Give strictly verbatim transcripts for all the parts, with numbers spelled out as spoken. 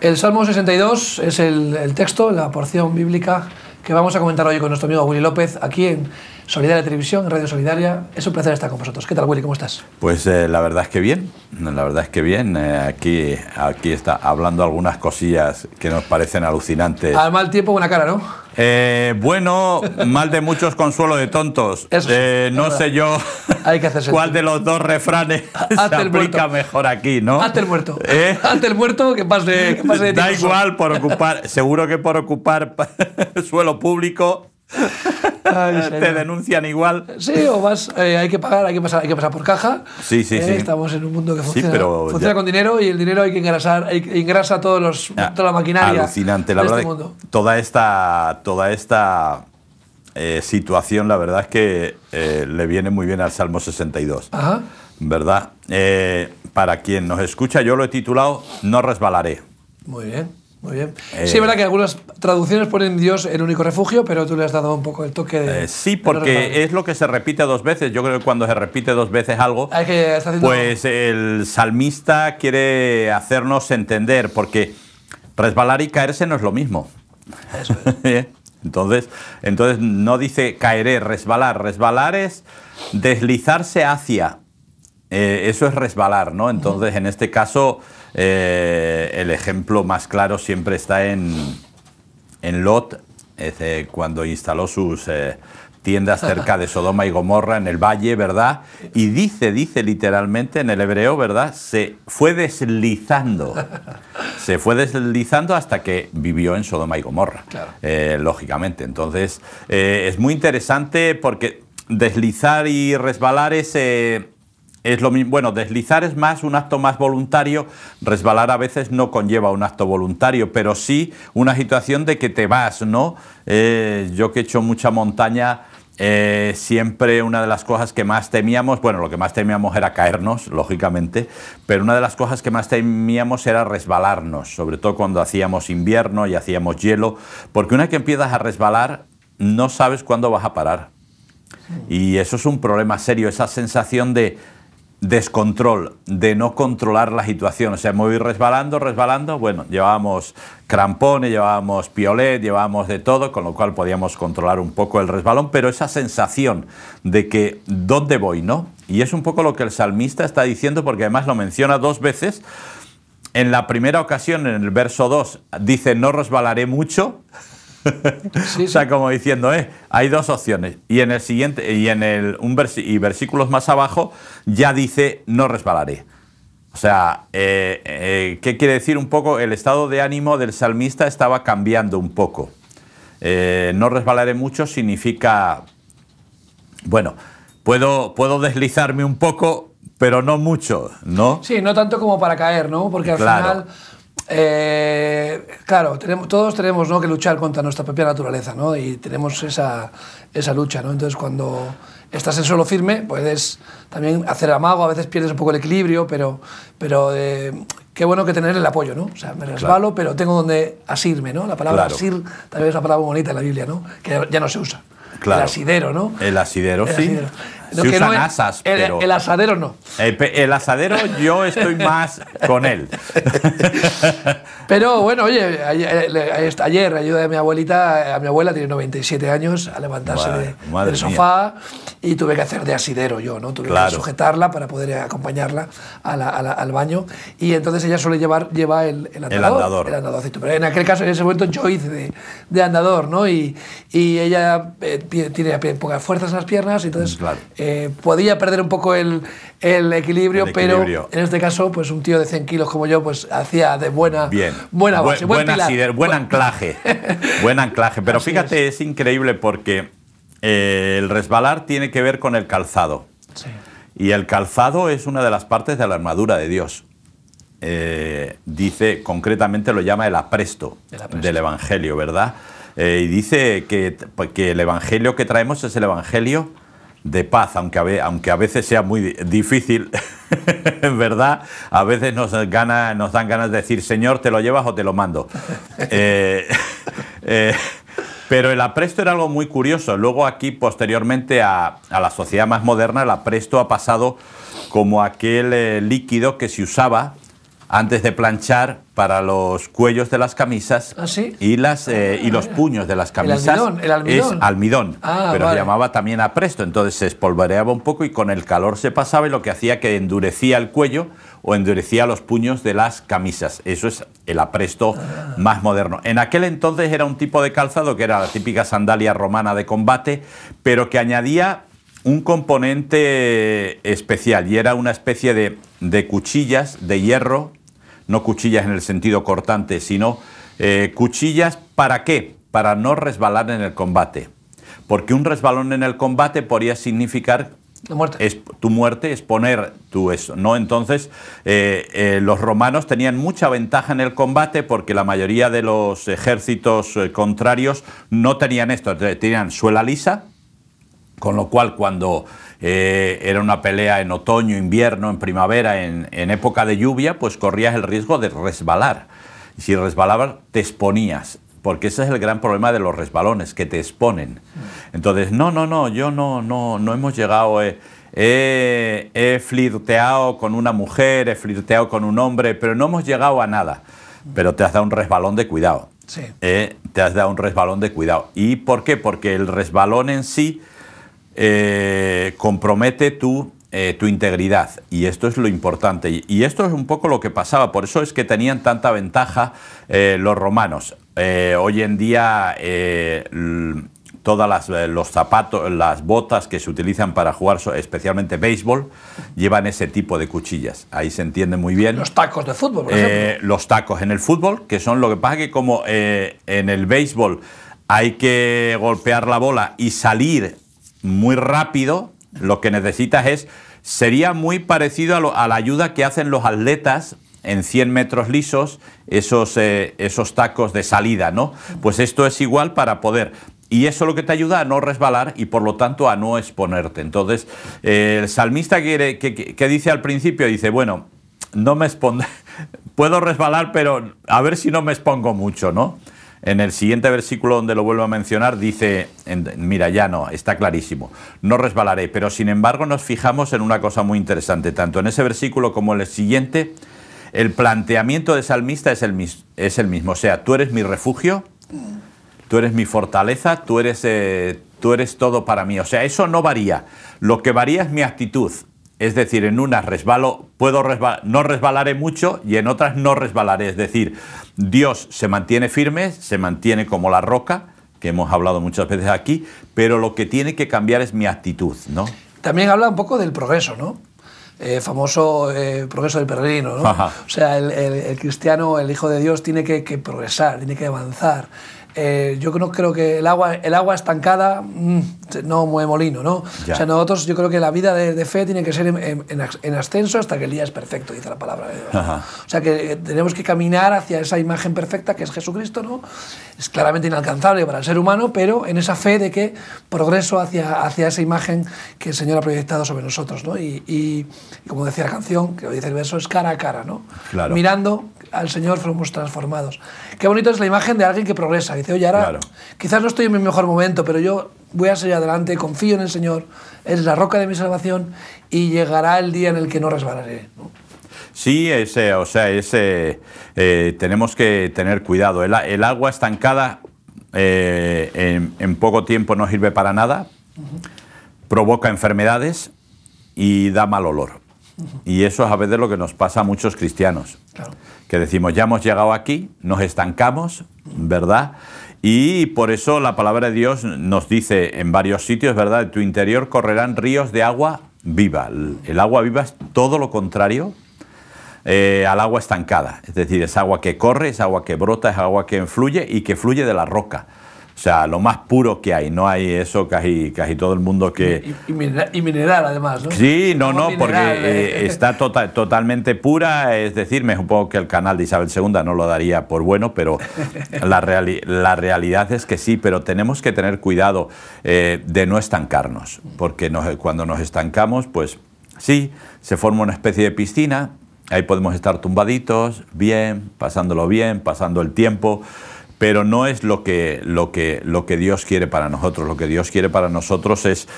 El Salmo sesenta y dos es el, el texto, la porción bíblica que vamos a comentar hoy con nuestro amigo Willy López, aquí en Solidaria Televisión, en Radio Solidaria. Es un placer estar con vosotros. ¿Qué tal, Willy? ¿Cómo estás? Pues eh, la verdad es que bien, la verdad es que bien. Eh, aquí, aquí está hablando algunas cosillas que nos parecen alucinantes. Al mal tiempo, buena cara, ¿no? Eh, bueno, mal de muchos, consuelo de tontos. Eso, eh, no verdad. sé yo Hay que hacerse cuál de los dos refranes se aplica mejor aquí, ¿no? Hazte el muerto. ¿Eh? Hazte el muerto, que pase, que pase de tiempo. Da igual, por ocupar, seguro que por ocupar suelo público. Ay, te denuncian igual. Sí, o vas, eh, hay que pagar, hay que pasar, hay que pasar por caja. Sí, sí, eh, sí. Estamos en un mundo que funciona, sí, pero funciona con dinero, y el dinero hay que engrasar, hay que engrasa todos los, ah, toda la maquinaria. Alucinante, la verdad. Este mundo. Toda esta, toda esta eh, situación, la verdad es que eh, le viene muy bien al Salmo sesenta y dos. Ajá. ¿Verdad? Eh, para quien nos escucha, yo lo he titulado "No resbalaré". Muy bien. Muy bien. Eh, sí, es verdad que algunas traducciones ponen Dios el único refugio, pero tú le has dado un poco el toque de... Eh, sí, porque es lo que se repite dos veces. Yo creo que cuando se repite dos veces algo, es que está haciendo... pues el salmista quiere hacernos entender, porque resbalar y caerse no es lo mismo. Eso es. entonces, entonces no dice caeré, resbalar. Resbalar es deslizarse hacia... Eh, eso es resbalar, ¿no? Entonces, uh-huh. en este caso... Eh, el ejemplo más claro siempre está en, en Lot, eh, cuando instaló sus eh, tiendas cerca de Sodoma y Gomorra, en el valle, ¿verdad? Y dice, dice literalmente en el hebreo, ¿verdad? Se fue deslizando, se fue deslizando hasta que vivió en Sodoma y Gomorra, claro. eh, lógicamente. Entonces, eh, es muy interesante, porque deslizar y resbalar es... Eh, Es lo mismo. Bueno, deslizar es más un acto más voluntario, resbalar a veces no conlleva un acto voluntario, pero sí una situación de que te vas, ¿no? Eh, yo que he hecho mucha montaña, eh, siempre una de las cosas que más temíamos, bueno, lo que más temíamos era caernos, lógicamente, pero una de las cosas que más temíamos era resbalarnos, sobre todo cuando hacíamos invierno y hacíamos hielo, porque una vez que empiezas a resbalar, no sabes cuándo vas a parar. Y eso es un problema serio, esa sensación de... descontrol, de no controlar la situación. O sea, me voy resbalando, resbalando. Bueno, llevábamos crampones, llevábamos piolet, llevábamos de todo, con lo cual podíamos controlar un poco el resbalón, pero esa sensación de que ¿dónde voy?, ¿no? Y es un poco lo que el salmista está diciendo, porque además lo menciona dos veces. En la primera ocasión, en el verso dos, dice no resbalaré mucho. Sí, sí. O sea, como diciendo, eh, hay dos opciones. Y en el siguiente, y en el un vers y versículos más abajo, ya dice no resbalaré. O sea, eh, eh, ¿qué quiere decir un poco? El estado de ánimo del salmista estaba cambiando un poco. Eh, no resbalaré mucho significa, bueno, puedo, puedo deslizarme un poco, pero no mucho, ¿no? Sí, no tanto como para caer, ¿no? Porque al claro. final... Eh, claro, tenemos, todos tenemos, ¿no?, que luchar contra nuestra propia naturaleza, ¿no? Y tenemos esa, esa lucha, ¿no? Entonces, cuando estás en suelo firme, puedes también hacer amago, a veces pierdes un poco el equilibrio, pero, pero eh, qué bueno que tener el apoyo, ¿no? O sea, me resbalo, claro. pero tengo donde asirme, ¿no? La palabra claro. asir también es una palabra bonita en la Biblia, ¿no? Que ya no se usa. Claro. El asidero, ¿no? El asidero, el sí. Asidero. Se que usan no, asas, el, pero... El asadero no. El, el asadero yo estoy más con él. Pero bueno, oye, ayer, ayer ayudé a mi abuelita, a mi abuela, tiene noventa y siete años, a levantarse madre, de, madre del sofá mía. Y tuve que hacer de asidero yo, ¿no? Tuve claro. que sujetarla para poder acompañarla a la, a la, al baño, y entonces ella suele llevar lleva el, el andador. El andador. El andador. Pero en aquel caso, en ese momento, yo hice de, de andador, ¿no? Y, y ella eh, tiene pocas fuerzas en las piernas, entonces... Claro. Eh, podía perder un poco el, el, equilibrio, el equilibrio, pero en este caso, pues un tío de cien kilos como yo, pues hacía de buena Bien. buena base, Bu buen, buen, asider, buen anclaje, buen anclaje. Pero Así fíjate, es. es increíble, porque eh, el resbalar tiene que ver con el calzado, sí. y el calzado es una de las partes de la armadura de Dios. Eh, dice, concretamente lo llama el apresto, el apresto. del Evangelio, ¿verdad? Eh, y dice que, que el Evangelio que traemos es el Evangelio de paz, aunque a, aunque a veces sea muy difícil, ¿verdad? A veces nos, gana, nos dan ganas de decir, Señor, ¿te lo llevas o te lo mando? eh, eh, pero el apresto era algo muy curioso. Luego aquí, posteriormente, a, a la sociedad más moderna, el apresto ha pasado como aquel eh, líquido que se usaba antes de planchar para los cuellos de las camisas. ¿Ah, sí? y, las, eh, y los puños de las camisas. El almidón, el almidón. Es almidón, ah, pero vale. Se llamaba también apresto, entonces se espolvoreaba un poco y con el calor se pasaba y lo que hacía que endurecía el cuello o endurecía los puños de las camisas. Eso es el apresto ah. más moderno. En aquel entonces era un tipo de calzado que era la típica sandalia romana de combate, pero que añadía un componente especial y era una especie de, de cuchillas de hierro, no cuchillas en el sentido cortante, sino eh, cuchillas, ¿para qué? Para no resbalar en el combate, porque un resbalón en el combate podría significar la muerte. Es, tu muerte, exponer tu eso, ¿no? Entonces eh, eh, los romanos tenían mucha ventaja en el combate porque la mayoría de los ejércitos eh, contrarios no tenían esto, tenían suela lisa. Con lo cual, cuando eh, era una pelea en otoño, invierno, en primavera, en, en época de lluvia, pues corrías el riesgo de resbalar. Y si resbalabas, te exponías, porque ese es el gran problema de los resbalones, que te exponen. Entonces, no, no, no, yo no, no, no hemos llegado... Eh, eh, he flirteado con una mujer, he flirteado con un hombre, pero no hemos llegado a nada. Pero te has dado un resbalón de cuidado. Sí. Eh, te has dado un resbalón de cuidado. ¿Y por qué? Porque el resbalón en sí... Eh, compromete tu, eh, tu integridad, y esto es lo importante, y, y esto es un poco lo que pasaba, por eso es que tenían tanta ventaja eh, los romanos. Eh, hoy en día eh, todas las los zapatos, las botas que se utilizan para jugar, especialmente béisbol, llevan ese tipo de cuchillas, ahí se entiende muy bien. Los tacos de fútbol, por ejemplo. Eh, los tacos en el fútbol, que son lo que pasa que como eh, en el béisbol hay que golpear la bola y salir muy rápido, lo que necesitas es... Sería muy parecido a, lo, a la ayuda que hacen los atletas en cien metros lisos, esos, eh, esos tacos de salida, ¿no? Pues esto es igual para poder... Y eso lo que te ayuda a no resbalar y por lo tanto a no exponerte. Entonces, eh, el salmista que, que, que dice al principio, dice, bueno, no me expondré, puedo resbalar, pero a ver si no me expongo mucho, ¿no? En el siguiente versículo donde lo vuelvo a mencionar dice, en, mira, ya no, está clarísimo, no resbalaré, pero sin embargo nos fijamos en una cosa muy interesante, tanto en ese versículo como en el siguiente, el planteamiento del salmista es el, es el mismo, o sea, tú eres mi refugio, tú eres mi fortaleza, tú eres, eh, tú eres todo para mí, o sea, eso no varía, lo que varía es mi actitud. Es decir, en unas resbalo, puedo resbal- no resbalaré mucho y en otras no resbalaré. Es decir, Dios se mantiene firme, se mantiene como la roca, que hemos hablado muchas veces aquí, pero lo que tiene que cambiar es mi actitud, ¿no? También habla un poco del progreso, ¿no? Eh, famoso eh, progreso del peregrino, ¿no? Ajá. O sea, el, el, el cristiano, el hijo de Dios, tiene que, que progresar, tiene que avanzar. Eh, yo no creo que el agua, el agua estancada mmm, no mueve molino, ¿no? Ya. O sea, nosotros, yo creo que la vida de, de fe tiene que ser en, en, en ascenso hasta que el día es perfecto, dice la palabra de Dios. Ajá. O sea, que tenemos que caminar hacia esa imagen perfecta que es Jesucristo, ¿no? Es claramente inalcanzable para el ser humano, pero en esa fe de que progreso hacia, hacia esa imagen que el Señor ha proyectado sobre nosotros, ¿no? Y, y, y como decía la canción, que lo dice el verso, es cara a cara, ¿no? Claro. Mirando al Señor fuimos transformados. Qué bonito es la imagen de alguien que progresa. Dice, oye, ahora claro, quizás no estoy en mi mejor momento, pero yo voy a seguir adelante, confío en el Señor, es la roca de mi salvación y llegará el día en el que no resbalaré, ¿no? Sí, ese, o sea, ese, eh, tenemos que tener cuidado. El, el agua estancada eh, en, en poco tiempo no sirve para nada, uh-huh, provoca enfermedades y da mal olor. Uh-huh. Y eso es a veces lo que nos pasa a muchos cristianos. Claro. Que decimos, ya hemos llegado aquí, nos estancamos, ¿verdad? Y por eso la palabra de Dios nos dice en varios sitios, ¿verdad? En tu interior correrán ríos de agua viva. El agua viva es todo lo contrario eh, al agua estancada. Es decir, es agua que corre, es agua que brota, es agua que fluye y que fluye de la roca. O sea, lo más puro que hay, no hay eso casi, casi todo el mundo que... Y, y, mineral, y mineral además, ¿no? Sí, no, no, mineral, porque eh, está to totalmente pura, es decir, me supongo que el canal de Isabel segunda no lo daría por bueno, pero la, reali la realidad es que sí, pero tenemos que tener cuidado eh, de no estancarnos, porque nos, cuando nos estancamos, pues sí, se forma una especie de piscina, ahí podemos estar tumbaditos, bien, pasándolo bien, pasando el tiempo... Pero no es lo que, lo, que, lo que Dios quiere para nosotros. Lo que Dios quiere para nosotros es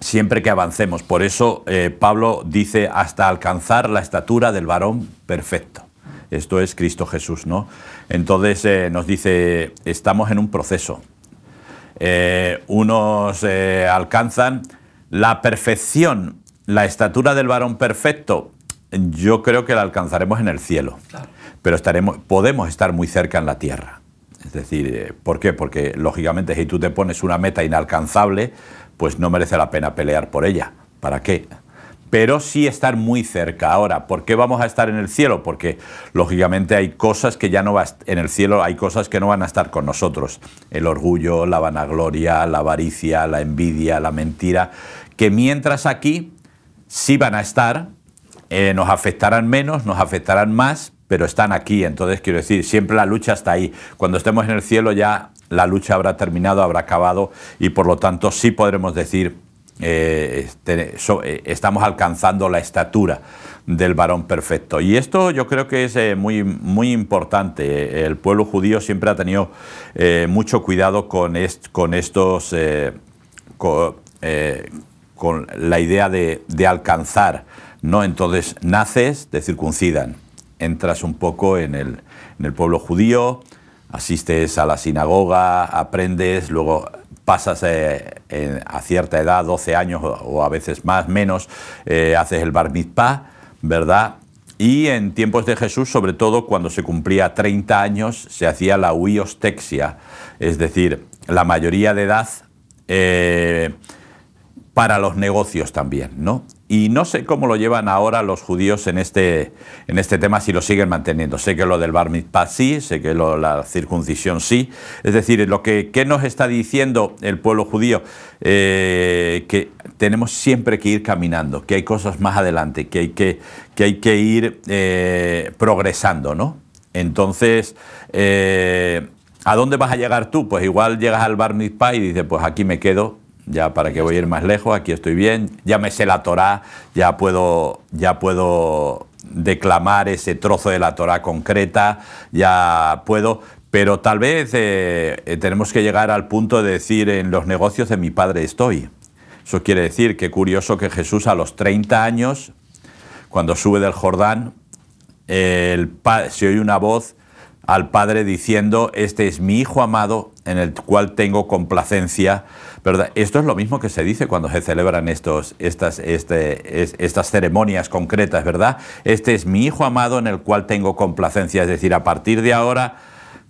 siempre que avancemos. Por eso eh, Pablo dice hasta alcanzar la estatura del varón perfecto. Esto es Cristo Jesús, ¿no? Entonces eh, nos dice, estamos en un proceso. Eh, unos eh, alcanzan la perfección, la estatura del varón perfecto. Yo creo que la alcanzaremos en el cielo, claro. Pero estaremos, podemos estar muy cerca en la tierra. Es decir, ¿por qué? Porque lógicamente si tú te pones una meta inalcanzable, pues no merece la pena pelear por ella. ¿Para qué? Pero sí estar muy cerca. Ahora, ¿por qué vamos a estar en el cielo? Porque lógicamente hay cosas que ya no va a, en el cielo hay cosas que no van a estar con nosotros. El orgullo, la vanagloria, la avaricia, la envidia, la mentira, que mientras aquí sí van a estar, eh, nos afectarán menos, nos afectarán más, pero están aquí. Entonces quiero decir, siempre la lucha está ahí. Cuando estemos en el cielo ya la lucha habrá terminado, habrá acabado y por lo tanto sí podremos decir Eh, este, so, eh, estamos alcanzando la estatura del varón perfecto. Y esto yo creo que es eh, muy, muy importante. El pueblo judío siempre ha tenido eh, mucho cuidado con, est, con estos eh, con, eh, con la idea de, de alcanzar, ¿no? Entonces naces, te circuncidan, entras un poco en el, en el pueblo judío, asistes a la sinagoga, aprendes, luego pasas eh, eh, a cierta edad, doce años o, o a veces más, menos, eh, haces el bar mitzvah, ¿verdad? Y en tiempos de Jesús, sobre todo cuando se cumplía treinta años, se hacía la uiostexia, es decir, la mayoría de edad eh, para los negocios también, ¿no? Y no sé cómo lo llevan ahora los judíos en este, en este tema, si lo siguen manteniendo. Sé que lo del bar mitzvah sí, sé que lo, la circuncisión sí. Es decir, lo que ¿qué nos está diciendo el pueblo judío? Eh, que tenemos siempre que ir caminando, que hay cosas más adelante, que hay que, que, hay que ir eh, progresando, ¿no? Entonces, eh, ¿a dónde vas a llegar tú? Pues igual llegas al bar mitzvah y dices, pues aquí me quedo. Ya para que voy a ir más lejos, aquí estoy bien, ya me sé la Torá, ya puedo, ya puedo declamar ese trozo de la Torá concreta, ya puedo, pero tal vez eh, tenemos que llegar al punto de decir, en los negocios de mi padre estoy. Eso quiere decir que curioso que Jesús a los treinta años, cuando sube del Jordán, el pa- se oye una voz al Padre diciendo, este es mi Hijo amado, en el cual tengo complacencia, ¿verdad? Esto es lo mismo que se dice cuando se celebran estos, estas, este, es, estas ceremonias concretas, ¿verdad? Este es mi Hijo amado en el cual tengo complacencia, es decir, a partir de ahora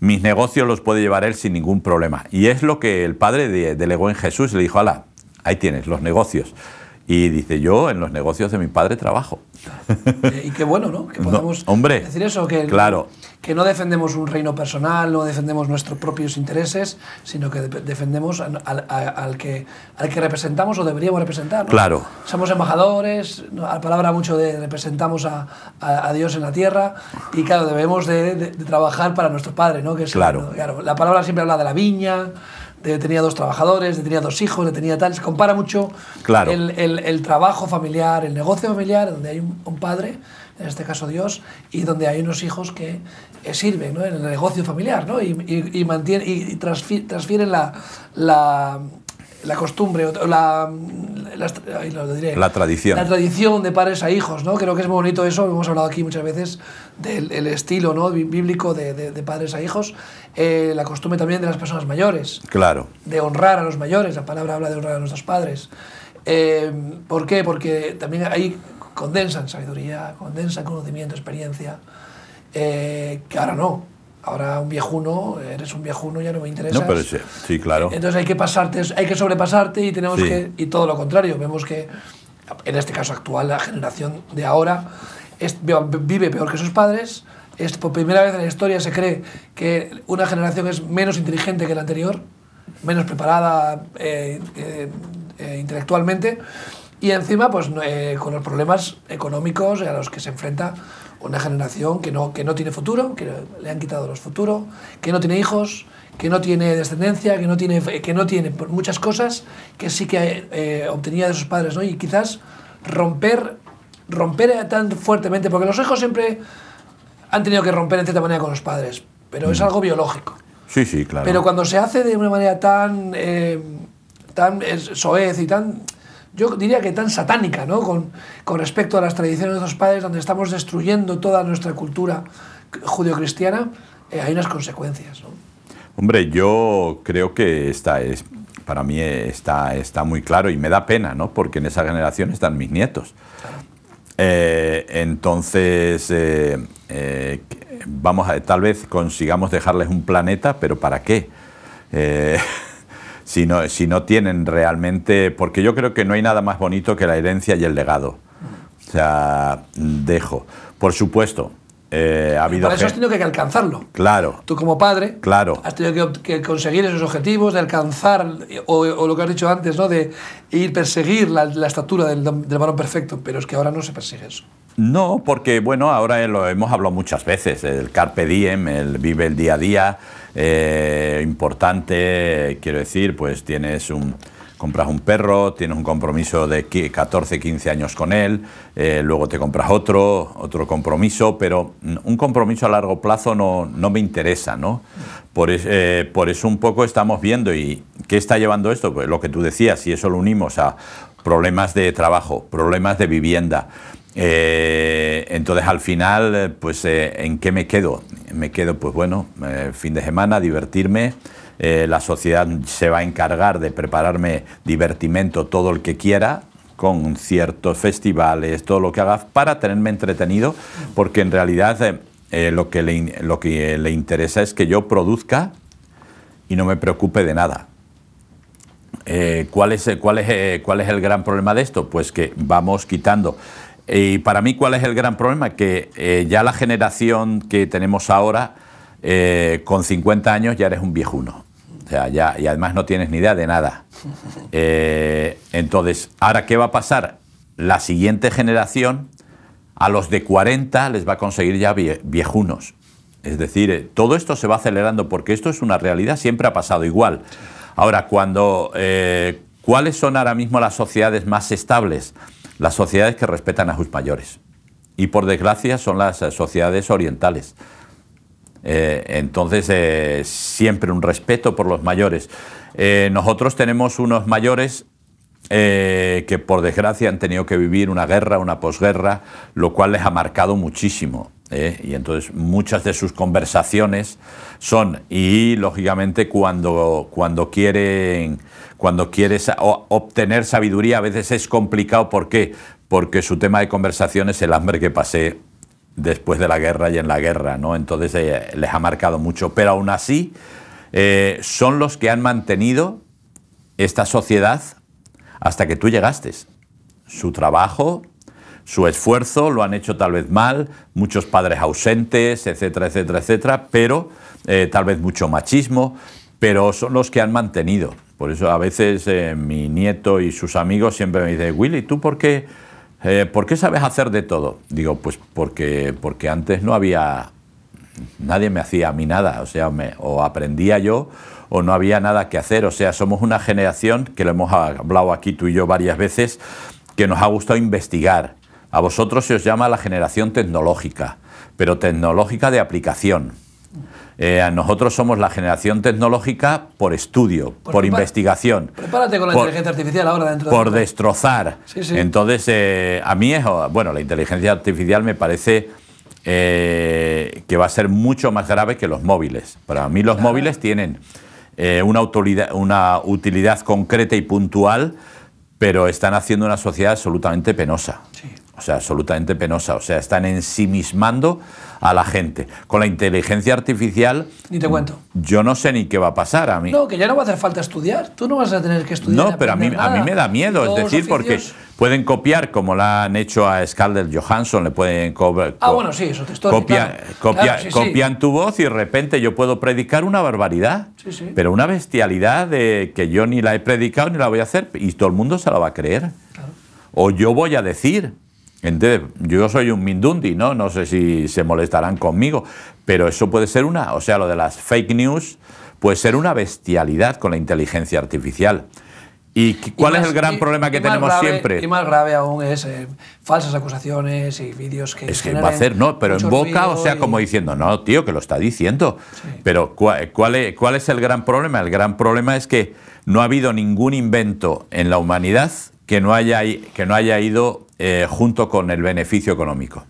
mis negocios los puede llevar Él sin ningún problema. Y es lo que el Padre de, delegó en Jesús, le dijo, ala, ahí tienes los negocios. Y dice, yo en los negocios de mi padre trabajo. Y qué bueno, ¿no? Que podamos no, hombre, decir eso, que, claro. que no defendemos un reino personal, no defendemos nuestros propios intereses, sino que defendemos al, al, al, que, al que representamos o deberíamos representar, ¿no? Claro. Somos embajadores, la palabra mucho de representamos a, a, a Dios en la tierra, y claro, debemos de, de, de trabajar para nuestro padre, ¿no? Que es, claro. claro. La palabra siempre habla de la viña, de tenía dos trabajadores, de tenía dos hijos, de tenía tal. Se compara mucho claro. el, el, el trabajo familiar, el negocio familiar, donde hay un, un padre, en este caso Dios, y donde hay unos hijos que eh, sirven, ¿no? En el negocio familiar, ¿no? Y, y, y, mantiene, y, y transfieren, transfieren la, la, la costumbre, o la, la, lo diré, la tradición. La tradición de padres a hijos, ¿no? Creo que es muy bonito eso, hemos hablado aquí muchas veces del el estilo, ¿no? Bíblico de, de, de padres a hijos. Eh, la costumbre también de las personas mayores. Claro. De honrar a los mayores, la palabra habla de honrar a nuestros padres. Eh, ¿Por qué? Porque también ahí condensan sabiduría, condensan conocimiento, experiencia, eh, que ahora no. Ahora un viejuno, eres un viejuno, ya no me interesa. No, pero sí, sí, claro. Entonces hay que pasarte, hay que sobrepasarte y tenemos sí. que... Y todo lo contrario, vemos que, en este caso actual, la generación de ahora es, vive peor que sus padres. Es, por primera vez en la historia se cree que una generación es menos inteligente que la anterior, menos preparada eh, eh, eh, intelectualmente, y encima pues eh, con los problemas económicos a los que se enfrenta una generación que no, que no tiene futuro, que le han quitado los futuros, que no tiene hijos, que no tiene descendencia, que no tiene, que no tiene muchas cosas que sí que eh, obtenía de sus padres, ¿no? Y quizás romper, romper tan fuertemente, porque los hijos siempre han tenido que romper en cierta manera con los padres, pero mm. es algo biológico. Sí, sí, claro. Pero cuando se hace de una manera tan, eh, tan soez y tan yo diría que tan satánica, ¿no? Con, con respecto a las tradiciones de nuestros padres, donde estamos destruyendo toda nuestra cultura judeocristiana, eh, hay unas consecuencias, ¿no? Hombre, yo creo que esta es, para mí está, está muy claro, y me da pena, ¿no? Porque en esa generación están mis nietos. Claro. Eh, entonces, eh, eh, vamos a, tal vez consigamos dejarles un planeta, pero ¿para qué? Eh, Si no, si no tienen realmente... Porque yo creo que no hay nada más bonito que la herencia y el legado. O sea, dejo. Por supuesto, eh, ha habido... Para eso has tenido que alcanzarlo. Claro. Tú como padre... Claro. Has tenido que, que conseguir esos objetivos, de alcanzar, o, o lo que has dicho antes, ¿no? De ir perseguir la, la estatura del, del varón perfecto. Pero es que ahora no se persigue eso. No, porque, bueno, ahora lo hemos hablado muchas veces. El carpe diem, el vive el día a día... Eh, importante, eh, quiero decir, pues tienes un, compras un perro, tienes un compromiso de catorce, quince años con él, eh, luego te compras otro, otro compromiso, pero un compromiso a largo plazo no, no me interesa, ¿no? Por, es, eh, por eso un poco estamos viendo, y ¿qué está llevando esto? Pues lo que tú decías, si eso lo unimos a problemas de trabajo, problemas de vivienda, Eh, entonces al final, pues eh, ¿en qué me quedo? Me quedo, pues bueno, eh, fin de semana, divertirme, eh, la sociedad se va a encargar de prepararme divertimento todo el que quiera, con ciertos festivales, todo lo que haga, para tenerme entretenido, porque en realidad eh, eh, lo que le, lo que le interesa es que yo produzca y no me preocupe de nada. Eh, ¿cuál es, cuál es, eh, ¿cuál es el gran problema de esto? Pues que vamos quitando... Y para mí, ¿cuál es el gran problema? Que eh, ya la generación que tenemos ahora, eh, con cincuenta años ya eres un viejuno. O sea, ya, y además no tienes ni idea de nada. Eh, entonces, ¿ahora qué va a pasar? La siguiente generación, a los de cuarenta, les va a conseguir ya viejunos. Es decir, eh, todo esto se va acelerando, porque esto es una realidad, siempre ha pasado igual. Ahora, cuando, eh, ¿cuáles son ahora mismo las sociedades más estables? Las sociedades que respetan a sus mayores. Y por desgracia son las sociedades orientales. Eh, entonces, eh, siempre un respeto por los mayores. Eh, nosotros tenemos unos mayores eh, que por desgracia han tenido que vivir una guerra, una posguerra, lo cual les ha marcado muchísimo. Eh, y entonces muchas de sus conversaciones son, y lógicamente cuando, cuando quieren... Cuando quieres obtener sabiduría, a veces es complicado. ¿Por qué? Porque su tema de conversación es el hambre que pasé después de la guerra y en la guerra, ¿no? Entonces eh, les ha marcado mucho. Pero aún así, eh, son los que han mantenido esta sociedad hasta que tú llegaste. Su trabajo, su esfuerzo, lo han hecho tal vez mal, muchos padres ausentes, etcétera, etcétera, etcétera, pero eh, tal vez mucho machismo, pero son los que han mantenido. Por eso a veces eh, mi nieto y sus amigos siempre me dicen: Willy, ¿tú por qué, eh, por qué sabes hacer de todo? Digo, pues porque, porque antes no había... Nadie me hacía a mí nada, o sea, me, o aprendía yo o no había nada que hacer. O sea, somos una generación, que lo hemos hablado aquí tú y yo varias veces, que nos ha gustado investigar. A vosotros se os llama la generación tecnológica, pero tecnológica de aplicación. Eh, nosotros somos la generación tecnológica por estudio, pues por prepara, investigación. Prepárate con la por, inteligencia artificial ahora dentro de... Por de destrozar. Sí, sí. Entonces, eh, a mí es... Bueno, la inteligencia artificial me parece eh, que va a ser mucho más grave que los móviles. Para mí los claro. móviles tienen eh, una, utilidad, una utilidad concreta y puntual, pero están haciendo una sociedad absolutamente penosa. Sí. O sea, absolutamente penosa. O sea, están ensimismando a la gente. Con la inteligencia artificial... Ni te cuento. Yo no sé ni qué va a pasar a mí. No, que ya no va a hacer falta estudiar. Tú no vas a tener que estudiar. No, pero a mí, a mí me da miedo. Es decir, oficios... porque pueden copiar, como la han hecho a Scarlett Johansson, le pueden... Ah, bueno, sí, eso te estoy... Copia, claro. copia, claro, sí, copian sí. tu voz y de repente yo puedo predicar una barbaridad. Sí, sí. Pero una bestialidad de que yo ni la he predicado ni la voy a hacer y todo el mundo se la va a creer. Claro. O yo voy a decir... Entonces, yo soy un mindundi, ¿no? No sé si se molestarán conmigo, pero eso puede ser una... O sea, lo de las fake news puede ser una bestialidad con la inteligencia artificial. ¿Y cuál y más, es el gran y, problema que tenemos grave, siempre? Y más grave aún es eh, falsas acusaciones y vídeos que... Es que va a hacer, no, pero en boca, o sea, y... como diciendo, no, tío, que lo está diciendo. Sí. Pero ¿cuál, cuál, es, ¿cuál es el gran problema? El gran problema es que no ha habido ningún invento en la humanidad que no haya, que no haya ido eh, junto con el beneficio económico.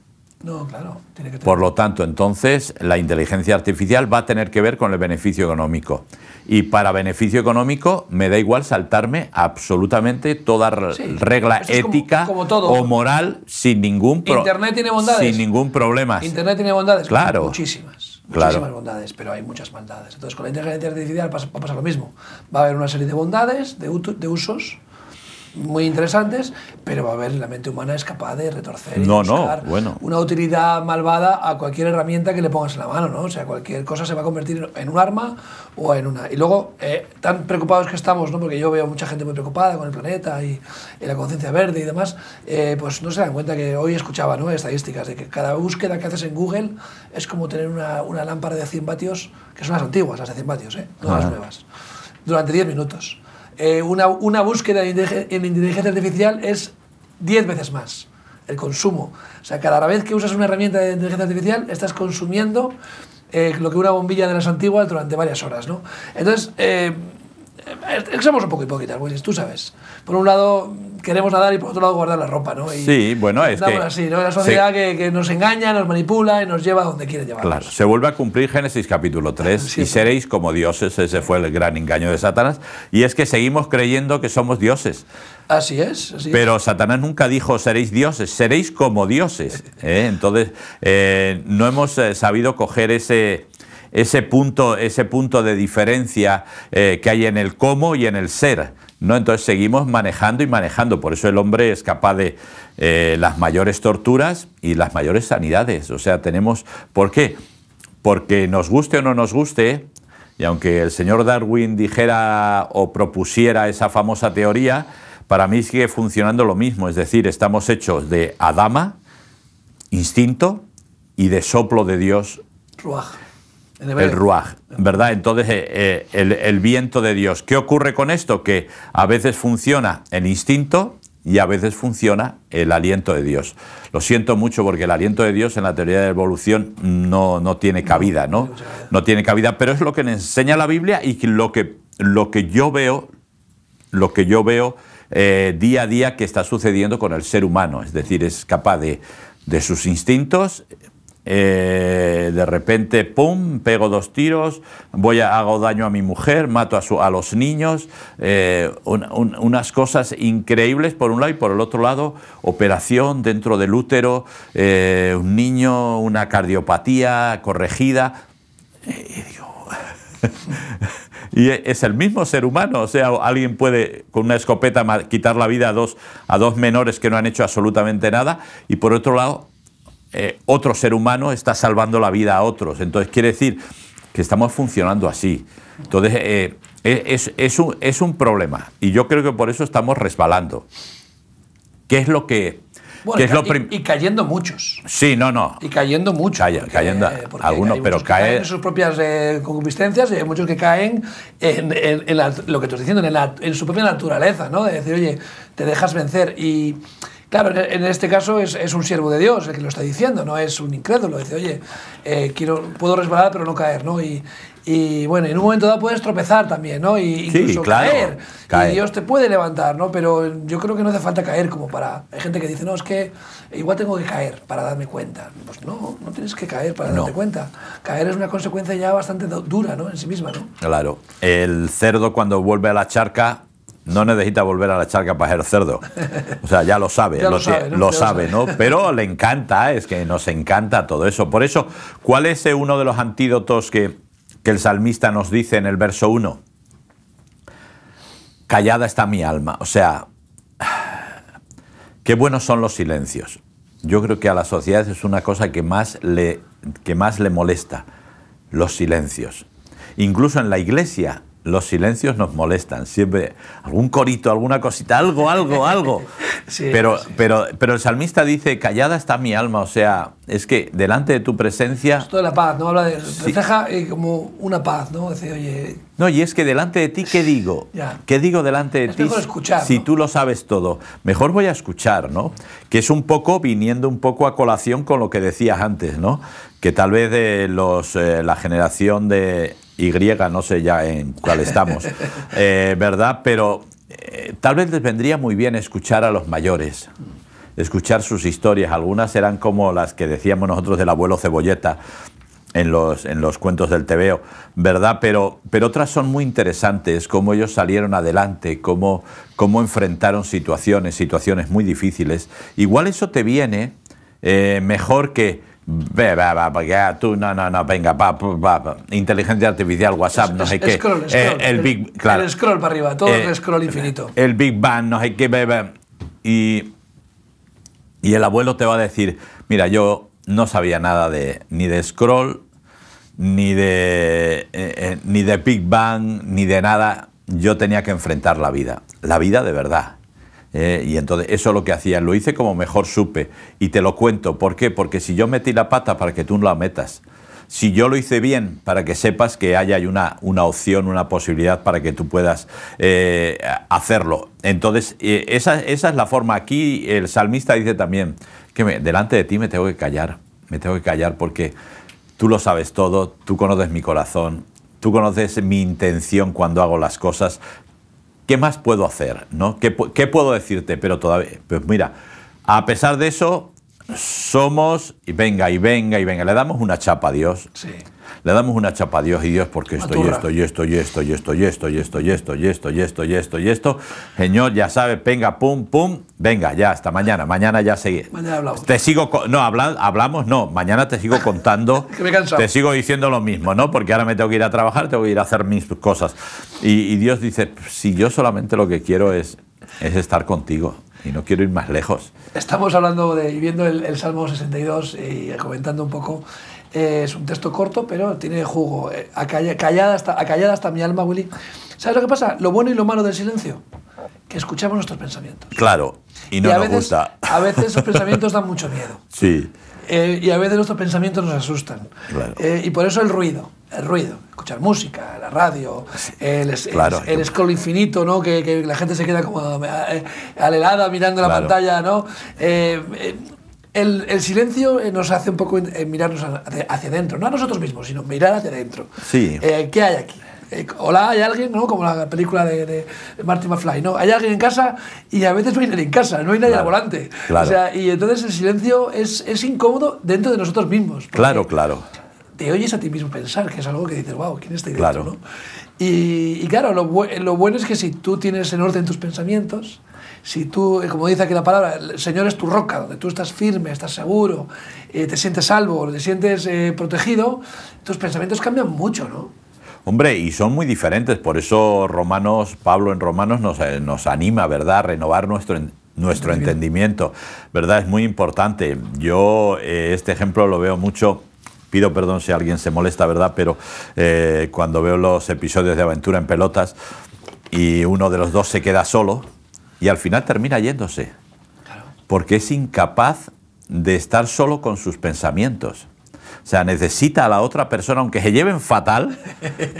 No, claro, tiene que tener. Por lo tanto, entonces, la inteligencia artificial va a tener que ver con el beneficio económico. Y para beneficio económico me da igual saltarme absolutamente toda sí, regla ética como, como o moral sin ningún problema. Internet tiene bondades. Sin ningún problema. Internet tiene bondades. Claro. Muchísimas. Muchísimas claro. bondades, pero hay muchas maldades. Entonces, con la inteligencia artificial va a pasar lo mismo. Va a haber una serie de bondades, de, de usos muy interesantes, pero va a ver, la mente humana es capaz de retorcer y no, buscar no, bueno. una utilidad malvada a cualquier herramienta que le pongas en la mano, ¿no? O sea, cualquier cosa se va a convertir en un arma o en una... Y luego, eh, tan preocupados que estamos, ¿no? Porque yo veo mucha gente muy preocupada con el planeta y, y la conciencia verde y demás, eh, pues no se dan cuenta que hoy escuchaba, ¿no?, estadísticas de que cada búsqueda que haces en Google es como tener una, una lámpara de cien vatios, que son las antiguas, las de cien vatios, ¿eh? No ah. las nuevas, durante diez minutos. Eh, una, una búsqueda en inteligencia artificial es diez veces más el consumo. O sea, cada vez que usas una herramienta de inteligencia artificial estás consumiendo eh, lo que una bombilla de las antiguas durante varias horas, ¿no? Entonces, eh, somos un poco hipócritas, pues, tú sabes. Por un lado queremos nadar y por otro lado guardar la ropa, ¿no? Y sí, bueno, es que... Así, ¿no? La sociedad se... que, que nos engaña, nos manipula y nos lleva a donde quiere llevarnos. Claro, se vuelve a cumplir Génesis capítulo tres, sí, y seréis como dioses, ese fue el gran engaño de Satanás, y es que seguimos creyendo que somos dioses. Así es, así Pero es. Satanás nunca dijo seréis dioses, seréis como dioses, ¿eh? Entonces, eh, no hemos eh, sabido coger ese... Ese punto, ese punto de diferencia eh, que hay en el cómo y en el ser, ¿no? Entonces seguimos manejando y manejando. Por eso el hombre es capaz de eh, las mayores torturas y las mayores sanidades. O sea, tenemos... ¿Por qué? Porque nos guste o no nos guste, y aunque el señor Darwin dijera o propusiera esa famosa teoría, para mí sigue funcionando lo mismo. Es decir, estamos hechos de Adama, instinto, y de soplo de Dios. Ruaj. El Ruaj, ¿verdad? Entonces, eh, el, el viento de Dios. ¿Qué ocurre con esto? Que a veces funciona el instinto y a veces funciona el aliento de Dios. Lo siento mucho porque el aliento de Dios en la teoría de la evolución no, no tiene cabida, ¿no? No tiene cabida, pero es lo que nos enseña la Biblia y lo que, lo que yo veo, lo que yo veo eh, día a día que está sucediendo con el ser humano. Es decir, es capaz de, de sus instintos... Eh, de repente, pum, pego dos tiros, voy a, hago daño a mi mujer, mato a, su, a los niños, eh, un, un, unas cosas increíbles por un lado y por el otro lado, operación dentro del útero, eh, un niño, una cardiopatía corregida. Eh, y digo, y es el mismo ser humano, o sea, alguien puede con una escopeta quitar la vida a dos, a dos menores que no han hecho absolutamente nada y por otro lado, Eh, otro ser humano está salvando la vida a otros. Entonces quiere decir que estamos funcionando así. Entonces eh, es, es, un, es un problema y yo creo que por eso estamos resbalando. ¿Qué es lo que...? Bueno, que es y, lo y cayendo muchos. Sí, no, no. Y cayendo muchos. Calla, porque, cayendo eh, algunos, pero cae... caen en sus propias eh, concupiscencias y hay muchos que caen en, en, en la, lo que te estoy diciendo, en, la, en su propia naturaleza, ¿no? De decir, oye, te dejas vencer y... Claro, en este caso es, es un siervo de Dios el que lo está diciendo, no es un incrédulo. Dice, oye, eh, quiero, puedo resbalar pero no caer, ¿no? Y, y bueno, en un momento dado puedes tropezar también, ¿no? Y incluso sí, claro, caer, caer. Y Dios te puede levantar, ¿no? Pero yo creo que no hace falta caer como para... Hay gente que dice, no, es que igual tengo que caer para darme cuenta. Pues no, no tienes que caer para darte no. cuenta. Caer es una consecuencia ya bastante dura, ¿no? En sí misma, ¿no? Claro. El cerdo cuando vuelve a la charca... No necesita volver a la charca para ser cerdo. O sea, ya lo sabe, ya lo, lo sabe, ¿no? Lo sabe, ¿no? Pero le encanta, es que nos encanta todo eso. Por eso, ¿cuál es uno de los antídotos que, que el salmista nos dice en el verso uno? Callada está mi alma. O sea, qué buenos son los silencios. Yo creo que a la sociedad es una cosa que más le, que más le molesta, los silencios. Incluso en la iglesia... Los silencios nos molestan, siempre algún corito, alguna cosita, algo, algo, algo. Sí, pero, sí. Pero, pero el salmista dice, callada está mi alma, o sea, es que delante de tu presencia... Esto de la paz, ¿no? Habla de... Sí. Refleja eh, como una paz, ¿no? Decir, oye... No, y es que delante de ti, ¿qué digo? Ya. ¿Qué digo delante de es ti mejor escuchar, si ¿no? tú lo sabes todo? Mejor voy a escuchar, ¿no? Que es un poco, viniendo un poco a colación con lo que decías antes, ¿no? Que tal vez de los, eh, la generación de... Y, no sé ya en cuál estamos, eh, ¿verdad? Pero eh, tal vez les vendría muy bien escuchar a los mayores, escuchar sus historias. Algunas eran como las que decíamos nosotros del abuelo Cebolleta en los, en los cuentos del tebeo, ¿verdad? Pero, pero otras son muy interesantes, cómo ellos salieron adelante, cómo, cómo enfrentaron situaciones, situaciones muy difíciles. Igual eso te viene eh, mejor que... Tú, no, no, no, venga, pa, pa, pa. Inteligencia artificial, WhatsApp, es, no sé qué. Scroll, eh, scroll, el, el, big, claro, el scroll para arriba, todo eh, el scroll infinito. El Big Bang, no sé qué. Be, be. Y, y el abuelo te va a decir, mira, yo no sabía nada de ni de scroll, ni de, eh, eh, ni de Big Bang, ni de nada. Yo tenía que enfrentar la vida, la vida de verdad. Eh, y entonces eso es lo que hacía, lo hice como mejor supe y te lo cuento. ¿Por qué? Porque si yo metí la pata para que tú no la metas, si yo lo hice bien para que sepas que hay, hay una, una opción, una posibilidad para que tú puedas eh, hacerlo. Entonces eh, esa, esa es la forma. Aquí el salmista dice también que me, delante de ti me tengo que callar, me tengo que callar porque tú lo sabes todo, tú conoces mi corazón, tú conoces mi intención cuando hago las cosas. ¿Qué más puedo hacer, no? ¿Qué, ¿Qué puedo decirte? Pero todavía... Pues mira, a pesar de eso, somos... Y venga, y venga, y venga. Le damos una chapa a Dios. Sí. Le damos una chapa a Dios y Dios, porque esto, y esto, y esto, y esto, y esto, y esto, y esto, y esto, y esto, y esto, y esto, y esto. Señor, ya sabes, venga, pum, pum. Venga, ya, hasta mañana. Mañana ya seguimos. Mañana hablamos. Te sigo... No, habla, hablamos, no. Mañana te sigo contando. Que me he cansado. Te sigo diciendo lo mismo, ¿no? Porque ahora me tengo que ir a trabajar, tengo que ir a hacer mis cosas. Y, y Dios dice, si yo solamente lo que quiero es, es estar contigo. Y no quiero ir más lejos. Estamos hablando de, y viendo el, el Salmo sesenta y dos y comentando un poco. Eh, es un texto corto, pero tiene jugo. Eh, acalla, callada, hasta, acallada hasta mi alma, Willy. ¿Sabes lo que pasa? Lo bueno y lo malo del silencio. Que escuchamos nuestros pensamientos. Claro, y no y a nos veces, gusta. A veces esos pensamientos dan mucho miedo. Sí. Eh, y a veces nuestros pensamientos nos asustan. Claro. Eh, y por eso el ruido. El ruido, escuchar música, la radio, el, el, claro, el, el scroll infinito, ¿no? Que, que la gente se queda como alelada mirando claro. la pantalla, ¿no? Eh, eh, el, el silencio nos hace un poco mirarnos hacia adentro, no a nosotros mismos, sino mirar hacia adentro. Sí. Eh, ¿Qué hay aquí? Eh, hola, hay alguien, ¿no? Como la película de, de Marty McFly, ¿no? Hay alguien en casa y a veces no hay nadie en casa, no hay nadie claro, al volante. Claro. O sea, y entonces el silencio es, es incómodo dentro de nosotros mismos. Claro, claro. Te oyes a ti mismo pensar, que es algo que dices, wow, ¿quién está ahí dentro? Claro. ¿No? Y, y claro, lo, bu lo bueno es que si tú tienes en orden tus pensamientos, si tú, como dice aquí la palabra, el Señor es tu roca, donde tú estás firme, estás seguro, eh, te sientes salvo, te sientes eh, protegido, tus pensamientos cambian mucho, ¿no? Hombre, y son muy diferentes, por eso Romanos, Pablo en Romanos nos, nos anima, ¿verdad?, a renovar nuestro nuestro entendimiento, ¿verdad? Es muy importante. Yo eh, este ejemplo lo veo mucho. Pido perdón si alguien se molesta, ¿verdad? Pero eh, cuando veo los episodios de Aventura en Pelotas y uno de los dos se queda solo y al final termina yéndose. Claro. Porque es incapaz de estar solo con sus pensamientos. O sea, necesita a la otra persona, aunque se lleven fatal,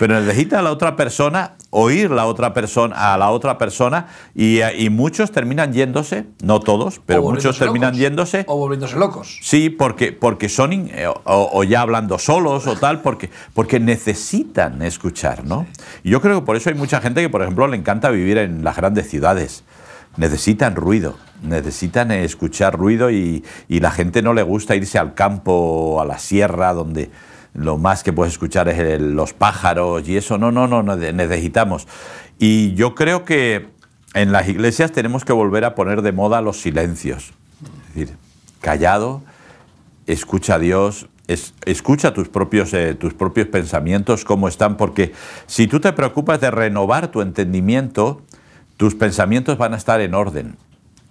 pero necesita a la otra persona, oír la otra persona, a la otra persona y, y muchos terminan yéndose, no todos, pero muchos terminan locos, yéndose. O volviéndose locos. Sí, porque, porque son, in, o, o ya hablando solos o tal, porque, porque necesitan escuchar, ¿no? Y yo creo que por eso hay mucha gente que, por ejemplo, le encanta vivir en las grandes ciudades. Necesitan ruido, necesitan escuchar ruido y, y la gente no le gusta irse al campo, a la sierra, donde lo más que puedes escuchar es el, los pájaros y eso. No, no, no, necesitamos. Y yo creo que en las iglesias tenemos que volver a poner de moda los silencios. Es decir, callado, escucha a Dios, es, escucha tus propios, eh, tus propios pensamientos, cómo están, porque si tú te preocupas de renovar tu entendimiento, tus pensamientos van a estar en orden.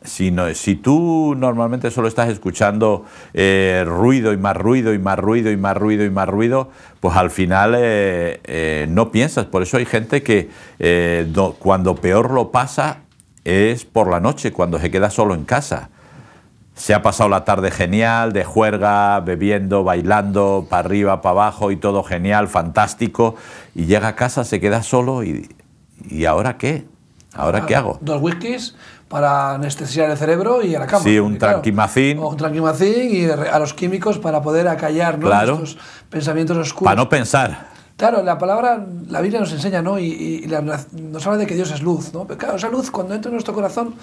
Si, no, si tú normalmente solo estás escuchando eh, ruido y más ruido y más ruido y más ruido y más ruido, pues al final eh, eh, no piensas. Por eso hay gente que eh, no, cuando peor lo pasa es por la noche, cuando se queda solo en casa. Se ha pasado la tarde genial, de juerga, bebiendo, bailando, para arriba, para abajo y todo genial, fantástico. Y llega a casa, se queda solo y, ¿y ahora qué? ¿Ahora ah, qué hago? Dos whiskies para anestesiar el cerebro y a la cama. Sí, un claro, tranquimacín. O un tranquimacín y a los químicos para poder acallar, ¿no? Claro, nuestros pensamientos oscuros. Para no pensar. Claro, la palabra, la Biblia nos enseña, ¿no? Y, y la, nos habla de que Dios es luz, ¿no? Pero claro, esa luz cuando entra en nuestro corazón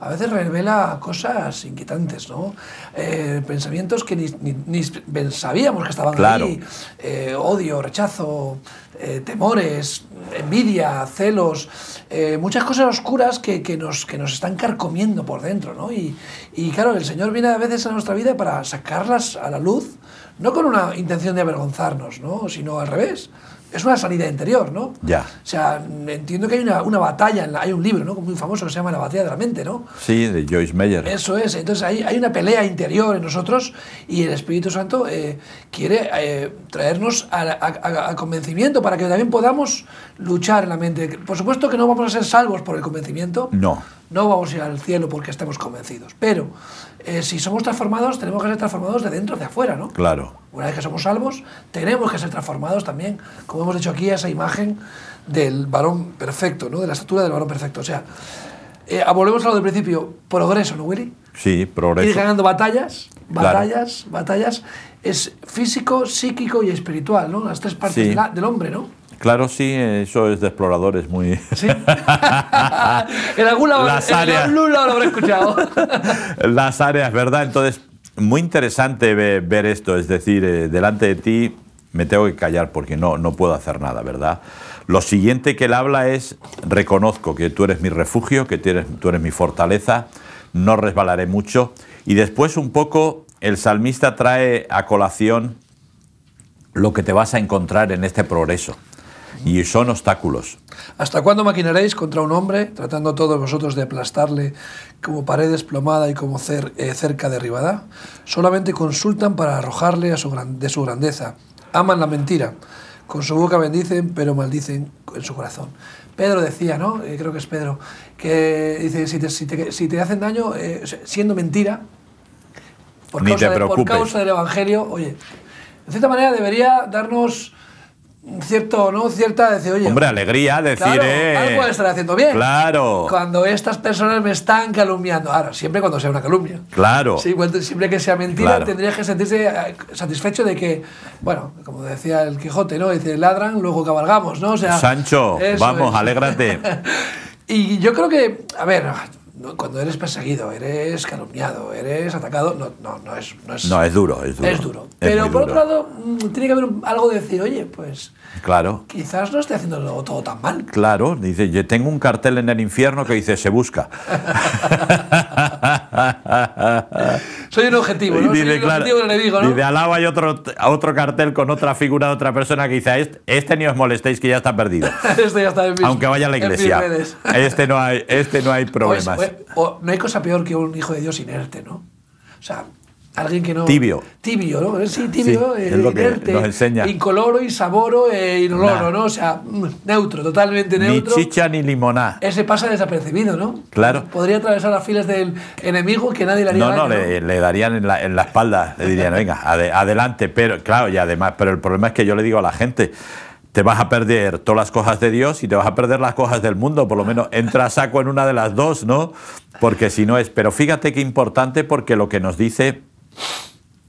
a veces revela cosas inquietantes, ¿no? Eh, pensamientos que ni, ni, ni sabíamos que estaban claro. ahí. Eh, odio, rechazo, eh, temores, envidia, celos, eh, muchas cosas oscuras que, que, nos, que nos están carcomiendo por dentro, ¿no? Y, y claro, el Señor viene a veces a nuestra vida para sacarlas a la luz, no con una intención de avergonzarnos, ¿no? Sino al revés. Es una salida interior, ¿no? Ya. O sea, entiendo que hay una, una batalla, en la, hay un libro, ¿no? Muy famoso que se llama La batalla de la mente, ¿no? Sí, de Joyce Meyer. Eso es. Entonces hay, hay una pelea interior en nosotros y el Espíritu Santo eh, quiere eh, traernos a, a, a convencimiento para que también podamos luchar en la mente. Por supuesto que no vamos a ser salvos por el convencimiento. No. No vamos a ir al cielo porque estemos convencidos. Pero eh, si somos transformados, tenemos que ser transformados de dentro hacia afuera, ¿no? Claro. Una vez que somos salvos, tenemos que ser transformados también, como hemos hecho aquí, a esa imagen del varón perfecto, ¿no? De la estatura del varón perfecto. O sea, eh, volvemos a lo del principio, progreso, ¿no, Willy? Sí, progreso. Ir ganando batallas, batallas, claro. batallas. Es físico, psíquico y espiritual, ¿no? Las tres partes sí. de la, del hombre, ¿no? Claro, sí, eso es de exploradores muy... ¿Sí? en algún lado, Las en áreas... algún lado lo habré escuchado. Las áreas, ¿verdad? Entonces, muy interesante ver esto, es decir, delante de ti me tengo que callar porque no, no puedo hacer nada, ¿verdad? Lo siguiente que él habla es, reconozco que tú eres mi refugio, que tú eres, tú eres mi fortaleza, no resbalaré mucho. Y después un poco el salmista trae a colación lo que te vas a encontrar en este progreso. Y son obstáculos. ¿Hasta cuándo maquinaréis contra un hombre, tratando todos vosotros de aplastarle como pared desplomada y como cer eh, cerca derribada? Solamente consultan para arrojarle a su gran de su grandeza. Aman la mentira. Con su boca bendicen, pero maldicen en su corazón. Pedro decía, ¿no? Eh, creo que es Pedro, que dice, si te, si te, si te hacen daño, eh, siendo mentira, por causa, Ni te preocupes. De, por causa del Evangelio, oye, de cierta manera debería darnos... Cierto, ¿no? Cierta, decir, oye... Hombre, alegría, decir, claro, eh... algo estará haciendo bien. Claro. Cuando estas personas me están calumniando. Ahora, siempre cuando sea una calumnia. Claro. Sí, siempre que sea mentira, claro. Tendría que sentirse satisfecho de que, bueno, como decía el Quijote, ¿no? Dice, ladran, luego cabalgamos, ¿no? O sea... Sancho, vamos, es. alégrate. Y yo creo que, a ver... Cuando eres perseguido, eres calumniado, eres atacado, no, no, no, es, no es... No, es duro, es duro. Es duro. Pero por otro lado, tiene que haber algo de decir, oye, pues... Claro. Quizás no esté haciendo todo tan mal. Claro, dice, yo tengo un cartel en el infierno que dice, se busca. Soy un objetivo, ¿no? Soy un objetivo del enemigo, ¿no? Y de al lado hay otro, otro cartel con otra figura de otra persona que dice, este, este ni os molestéis que ya está perdido. Este ya está en mis, aunque vaya a la iglesia. Este no hay, este no hay problemas. O, o, no hay cosa peor que un hijo de Dios inerte, ¿no? O sea, alguien que no... Tibio. Tibio, ¿no? Sí, tibio, sí, eh, es lo inerte, que nos enseña. Incoloro, insaboro e inoloro, nah. ¿no? O sea, neutro, totalmente neutro. Ni chicha ni limoná. Ese pasa desapercibido, ¿no? Claro. Podría atravesar las filas del enemigo que nadie le haría. No, daño, no, le, ¿no? le darían en la, en la espalda, le dirían, venga, ad, adelante, pero, claro, y además, pero el problema es que yo le digo a la gente... Te vas a perder todas las cosas de Dios y te vas a perder las cosas del mundo. Por lo menos entra a saco en una de las dos, ¿no? Porque si no es... Pero fíjate qué importante, porque lo que nos dice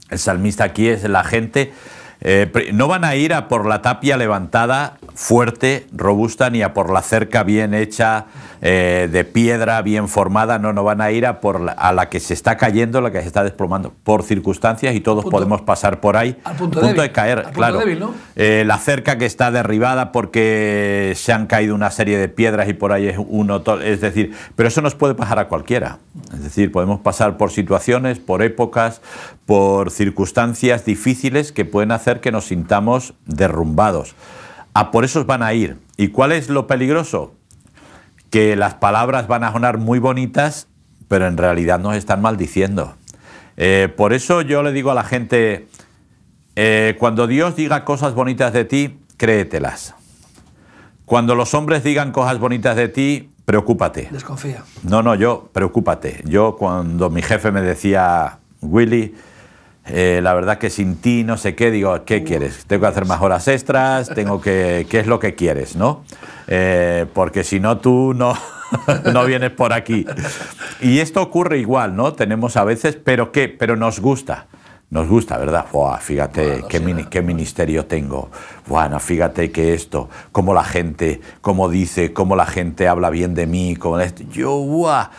el salmista aquí es la gente... Eh, no van a ir a por la tapia levantada fuerte, robusta, ni a por la cerca bien hecha, eh, de piedra bien formada. No, no van a ir a por la, a la que se está cayendo, la que se está desplomando, por circunstancias, y todos punto, podemos pasar por ahí al punto, punto débil, de caer, al claro. Punto débil, ¿no? eh, la cerca que está derribada porque se han caído una serie de piedras y por ahí es uno, es decir, pero eso nos puede pasar a cualquiera. Es decir, podemos pasar por situaciones, por épocas, por circunstancias difíciles que pueden hacer que nos sintamos derrumbados. A por esos van a ir. ¿Y cuál es lo peligroso? Que las palabras van a sonar muy bonitas, pero en realidad nos están maldiciendo. Eh, por eso yo le digo a la gente, eh, cuando Dios diga cosas bonitas de ti, créetelas. Cuando los hombres digan cosas bonitas de ti, preocúpate. Desconfía. No, no, yo, preocúpate. Yo cuando mi jefe me decía, Willy, Eh, la verdad que sin ti no sé qué, digo, ¿qué quieres? Tengo que hacer más horas extras, tengo que... ¿Qué es lo que quieres, no? Eh, porque si no tú no, no vienes por aquí. Y esto ocurre igual, ¿no? Tenemos a veces, pero ¿qué? Pero nos gusta. Nos gusta, ¿verdad? Buah, fíjate qué, mini, qué ministerio tengo. Bueno, fíjate que esto, cómo la gente, cómo dice, cómo la gente habla bien de mí, cómo esto. Yo, buah.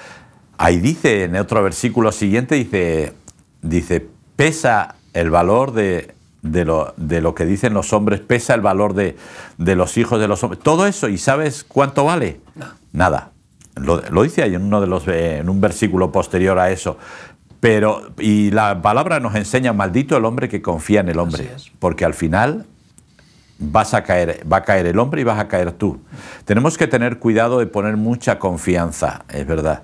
Ahí dice, en otro versículo siguiente, dice, dice pesa el valor de, de, lo, de lo que dicen los hombres, pesa el valor de, de los hijos de los hombres. Todo eso, ¿y sabes cuánto vale? No. Nada. Lo, lo dice ahí en, uno de los, en un versículo posterior a eso. Pero, y la palabra nos enseña, maldito el hombre que confía en el hombre, porque al final vas a caer, va a caer el hombre y vas a caer tú. Tenemos que tener cuidado de poner mucha confianza, es verdad.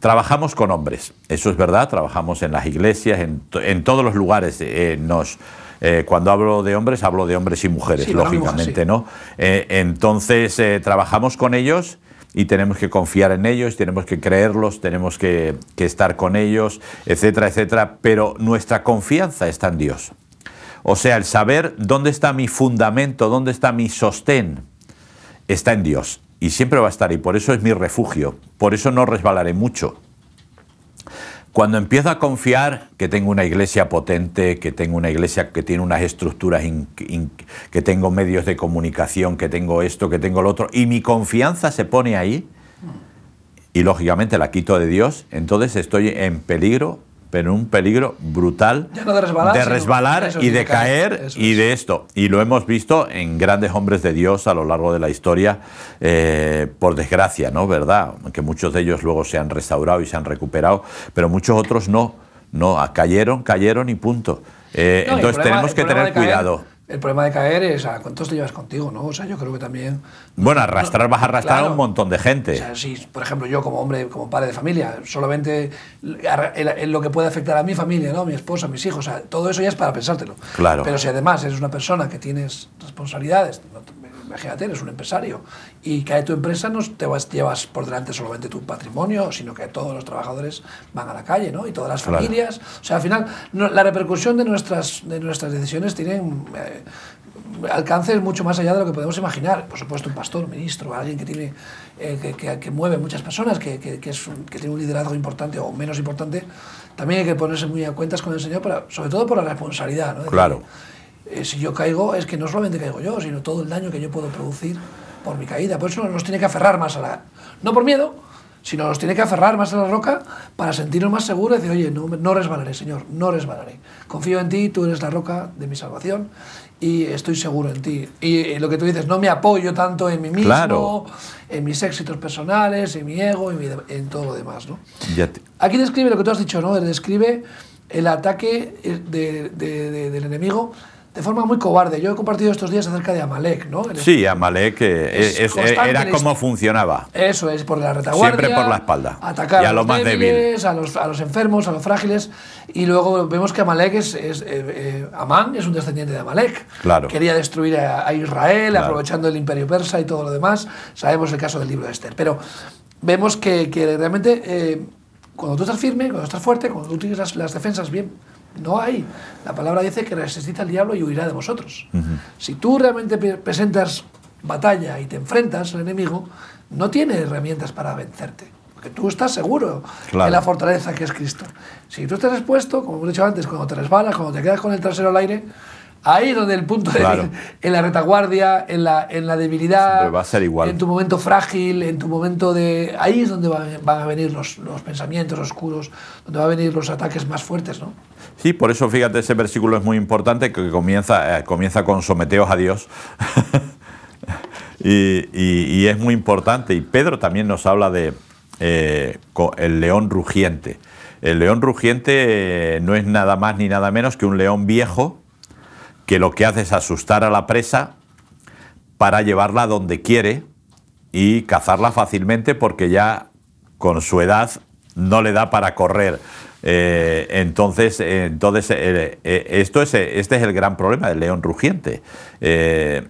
Trabajamos con hombres, eso es verdad, trabajamos en las iglesias, en, to, en todos los lugares. Eh, nos, eh, cuando hablo de hombres, hablo de hombres y mujeres, sí, lógicamente, ¿no? Eh, entonces, eh, trabajamos con ellos. Y tenemos que confiar en ellos, tenemos que creerlos, tenemos que, que estar con ellos, etcétera, etcétera. Pero nuestra confianza está en Dios. O sea, el saber dónde está mi fundamento, dónde está mi sostén, está en Dios. Y siempre va a estar, y por eso es mi refugio. Por eso no resbalaré mucho. Cuando empiezo a confiar que tengo una iglesia potente, que tengo una iglesia que tiene unas estructuras, in, in, que tengo medios de comunicación, que tengo esto, que tengo lo otro, y mi confianza se pone ahí, y lógicamente la quito de Dios, entonces estoy en peligro, pero en un peligro brutal no de resbalar, de resbalar y de caer es. y de esto. Y lo hemos visto en grandes hombres de Dios a lo largo de la historia, eh, por desgracia, ¿no? ¿Verdad? Que muchos de ellos luego se han restaurado y se han recuperado, pero muchos otros no. no Cayeron, cayeron y punto. Eh, no, entonces problema, tenemos que tener cuidado. Caer. El problema de caer es a cuántos te llevas contigo, ¿no? O sea, yo creo que también... Bueno, arrastrar, vas a arrastrar claro. a un montón de gente. O sea, si, por ejemplo, yo como hombre, como padre de familia, solamente en lo que puede afectar a mi familia, ¿no? Mi esposa, mis hijos, o sea, todo eso ya es para pensártelo. Claro. Pero si además eres una persona que tienes responsabilidades, imagínate, eres un empresario, y cae tu empresa, no te vas, llevas por delante solamente tu patrimonio, sino que todos los trabajadores van a la calle, ¿no? Y todas las claro. familias. O sea, al final, no, la repercusión de nuestras, de nuestras decisiones tienen... Eh, alcances mucho más allá de lo que podemos imaginar. Por supuesto, un pastor, un ministro, alguien que tiene eh, que, que, que mueve muchas personas, que, que, que, es un, que tiene un liderazgo importante o menos importante, también hay que ponerse muy a cuentas con el Señor, para, sobre todo por la responsabilidad, ¿no? Claro. Decir, eh, si yo caigo, es que no solamente caigo yo, sino todo el daño que yo puedo producir por mi caída. Por eso nos tiene que aferrar más a la... No por miedo, sino nos tiene que aferrar más a la roca para sentirnos más seguros y decir, oye, no, no resbalaré, Señor, no resbalaré. Confío en ti, tú eres la roca de mi salvación. Y estoy seguro en ti. Y lo que tú dices, no me apoyo tanto en mí mismo, claro. en mis éxitos personales, en mi ego, en, mi, en todo lo demás, ¿no? Ya te... Aquí describe lo que tú has dicho, ¿no? Describe el ataque de, de, de, del enemigo de forma muy cobarde. Yo he compartido estos días acerca de Amalek, ¿no? El, sí, Amalek es, es, es, era como funcionaba. Eso es, por la retaguardia. Siempre por la espalda. Atacar a, a los más débiles, a los, a los enfermos, a los frágiles. Y luego vemos que Amalek es, es eh, eh, Amán es un descendiente de Amalek. Claro. Quería destruir a, a Israel, claro. aprovechando el imperio persa y todo lo demás. Sabemos el caso del libro de Esther. Pero vemos que, que realmente eh, cuando tú estás firme, cuando estás fuerte, cuando tú tienes las, las defensas bien... No hay. La palabra dice que resistid al diablo y huirá de vosotros. Uh-huh. Si tú realmente presentas batalla y te enfrentas al enemigo, no tiene herramientas para vencerte. Porque tú estás seguro claro. en la fortaleza que es Cristo. Si tú estás expuesto, como hemos dicho antes, cuando te resbalas, cuando te quedas con el trasero al aire, ahí es donde el punto claro. de en la retaguardia, en la, en la debilidad, va a ser igual. En tu momento frágil, en tu momento de... Ahí es donde van, van a venir los, los pensamientos oscuros, donde van a venir los ataques más fuertes, ¿no? Sí, por eso, fíjate, ese versículo es muy importante, que comienza, eh, comienza con someteos a Dios. y, y, y es muy importante. Y Pedro también nos habla de eh, el león rugiente. El león rugiente eh, no es nada más ni nada menos que un león viejo, que lo que hace es asustar a la presa para llevarla donde quiere y cazarla fácilmente, porque ya con su edad no le da para correr. Eh, entonces, eh, entonces eh, eh, esto es, este es el gran problema del león rugiente. Eh,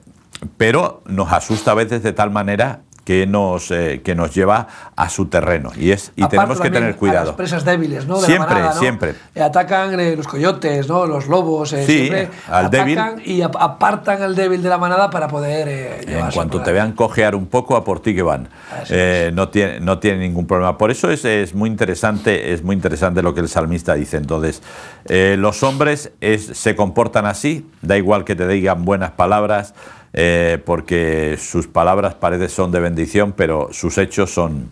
pero nos asusta a veces de tal manera que nos, eh, que nos lleva a su terreno. Y, es, y tenemos que tener cuidado. A las presas débiles, ¿no? De siempre, manada, ¿no? Siempre. Eh, atacan eh, los coyotes, ¿no? Los lobos. Eh, sí, siempre al débil. Y apartan al débil de la manada para poder eh, llevarse. En cuanto te vean cojear un poco, a por ti que van. Eh, no, tiene, no tiene ningún problema. Por eso es, es, muy interesante, es muy interesante lo que el salmista dice. Entonces, eh, los hombres es, se comportan así, da igual que te digan buenas palabras, eh, porque sus palabras parece son de bendición, pero sus hechos son,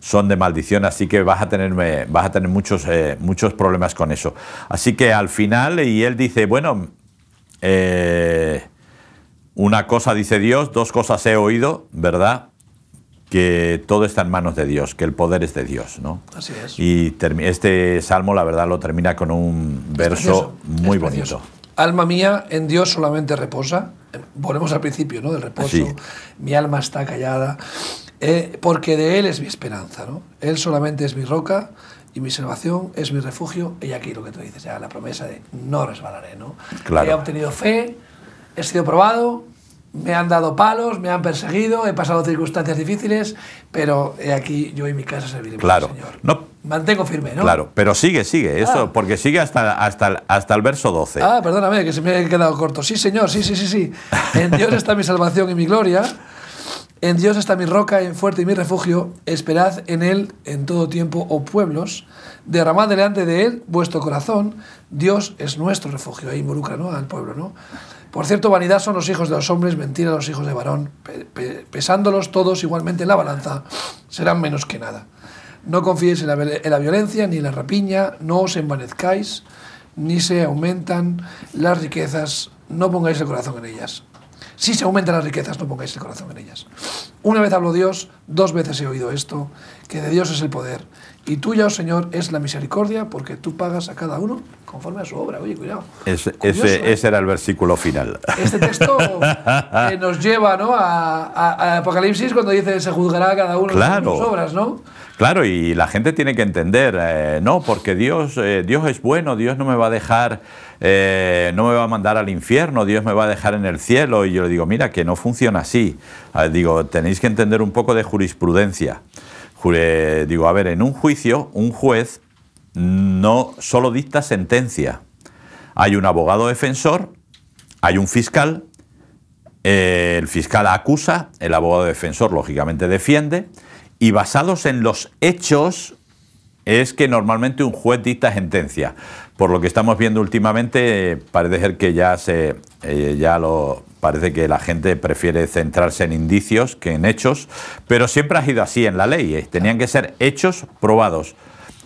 son de maldición, así que vas a tener, vas a tener muchos, eh, muchos problemas con eso. Así que al final, y él dice, bueno, eh, una cosa dice Dios, dos cosas he oído, ¿verdad? Que todo está en manos de Dios, que el poder es de Dios, ¿no? Así es. Y este salmo, la verdad, lo termina con un verso muy bonito. Alma mía, en Dios solamente reposa. Volvemos al principio, ¿no? Del reposo. Sí. Mi alma está callada, eh, porque de Él es mi esperanza, ¿no? Él solamente es mi roca y mi salvación es mi refugio. Y aquí lo que tú dices, ya la promesa de no resbalaré, ¿no? Claro. He obtenido fe, he sido probado. Me han dado palos, me han perseguido, he pasado circunstancias difíciles, pero aquí yo y mi casa serviremos, claro, al Señor. No, mantengo firme, ¿no? Claro, pero sigue, sigue, ah. eso, porque sigue hasta, hasta, el, hasta el verso doce. Ah, perdóname, que se me ha quedado corto. Sí, Señor, sí, sí, sí, sí. En Dios está mi salvación y mi gloria. En Dios está mi roca, en fuerte y mi refugio. Esperad en Él en todo tiempo, oh pueblos. Derramad delante de Él vuestro corazón. Dios es nuestro refugio. Ahí involucra, ¿no?, al pueblo, ¿no? Por cierto, vanidad son los hijos de los hombres, mentira los hijos de varón. Pe pe pesándolos todos igualmente en la balanza, serán menos que nada. No confiéis en la, en la violencia ni en la rapiña, no os envanezcáis, ni se aumentan las riquezas, no pongáis el corazón en ellas. Si se aumentan las riquezas, no pongáis el corazón en ellas. Una vez habló Dios, dos veces he oído esto, que de Dios es el poder. Y tuya, oh Señor, es la misericordia, porque tú pagas a cada uno conforme a su obra. Oye, cuidado. Es, Curioso, ese, ¿eh? ese era el versículo final. Este texto eh, nos lleva, ¿no?, a, a, a Apocalipsis, cuando dice se juzgará a cada uno, claro, de sus obras, ¿no? Claro, y la gente tiene que entender, eh, no, porque Dios, eh, Dios es bueno, Dios no me va a dejar, eh, no me va a mandar al infierno, Dios me va a dejar en el cielo. Y yo le digo, mira, que no funciona así. A ver, digo, tenéis que entender un poco de jurisprudencia. Digo, a ver, en un juicio, un juez no solo dicta sentencia. Hay un abogado defensor, hay un fiscal, eh, el fiscal acusa, el abogado defensor lógicamente defiende, y basados en los hechos es que normalmente un juez dicta sentencia. Por lo que estamos viendo últimamente, eh, parece ser que ya se... Eh, ya lo... Parece que la gente prefiere centrarse en indicios que en hechos, pero siempre ha sido así en la ley, ¿eh? Tenían que ser hechos probados.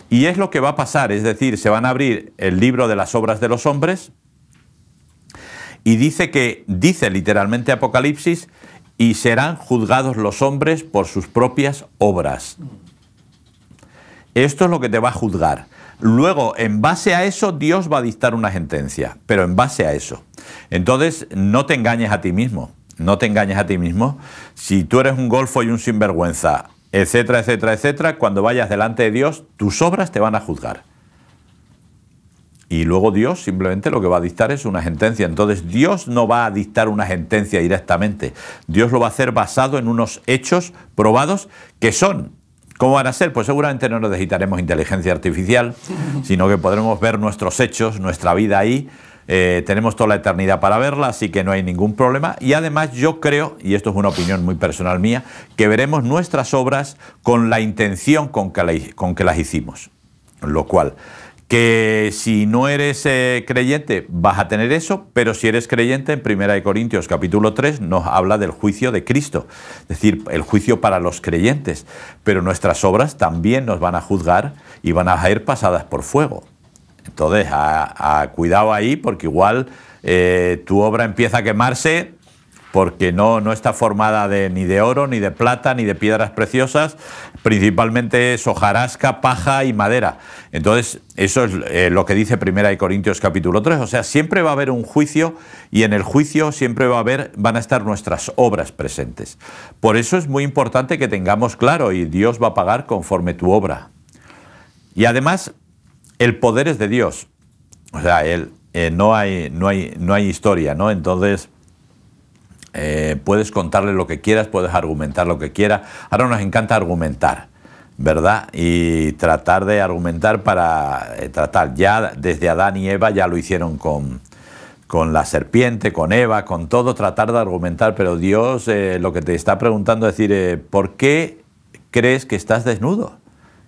Y es lo que va a pasar, es decir, se van a abrir el libro de las obras de los hombres y dice que, dice literalmente Apocalipsis, y serán juzgados los hombres por sus propias obras. Esto es lo que te va a juzgar. Luego, en base a eso, Dios va a dictar una sentencia, pero en base a eso. Entonces, no te engañes a ti mismo, no te engañes a ti mismo. Si tú eres un golfo y un sinvergüenza, etcétera, etcétera, etcétera, cuando vayas delante de Dios, tus obras te van a juzgar. Y luego Dios simplemente lo que va a dictar es una sentencia. Entonces, Dios no va a dictar una sentencia directamente. Dios lo va a hacer basado en unos hechos probados que son... ¿Cómo van a ser? Pues seguramente no necesitaremos inteligencia artificial, sino que podremos ver nuestros hechos, nuestra vida ahí. Eh, tenemos toda la eternidad para verla, así que no hay ningún problema. Y además yo creo, y esto es una opinión muy personal mía, que veremos nuestras obras con la intención con que, la, con que las hicimos. Lo cual, que si no eres eh, creyente vas a tener eso, pero si eres creyente, en Primera de Corintios capítulo tres nos habla del juicio de Cristo, es decir, el juicio para los creyentes, pero nuestras obras también nos van a juzgar y van a ir pasadas por fuego. Entonces, a, a cuidado ahí, porque igual eh, tu obra empieza a quemarse, porque no, no está formada de, ni de oro, ni de plata, ni de piedras preciosas, principalmente es hojarasca, paja y madera. Entonces, eso es eh, lo que dice Primera de Corintios capítulo tres, o sea, siempre va a haber un juicio y en el juicio siempre va a haber, van a estar nuestras obras presentes. Por eso es muy importante que tengamos claro, y Dios va a pagar conforme tu obra. Y además, el poder es de Dios, o sea, él, eh, no hay, no hay, no hay historia, ¿no? Entonces... eh, puedes contarle lo que quieras, puedes argumentar lo que quieras. Ahora nos encanta argumentar, ¿verdad? Y tratar de argumentar para eh, tratar. Ya desde Adán y Eva ya lo hicieron con, con la serpiente, con Eva, con todo, tratar de argumentar. Pero Dios eh, lo que te está preguntando es decir, eh, ¿por qué crees que estás desnudo?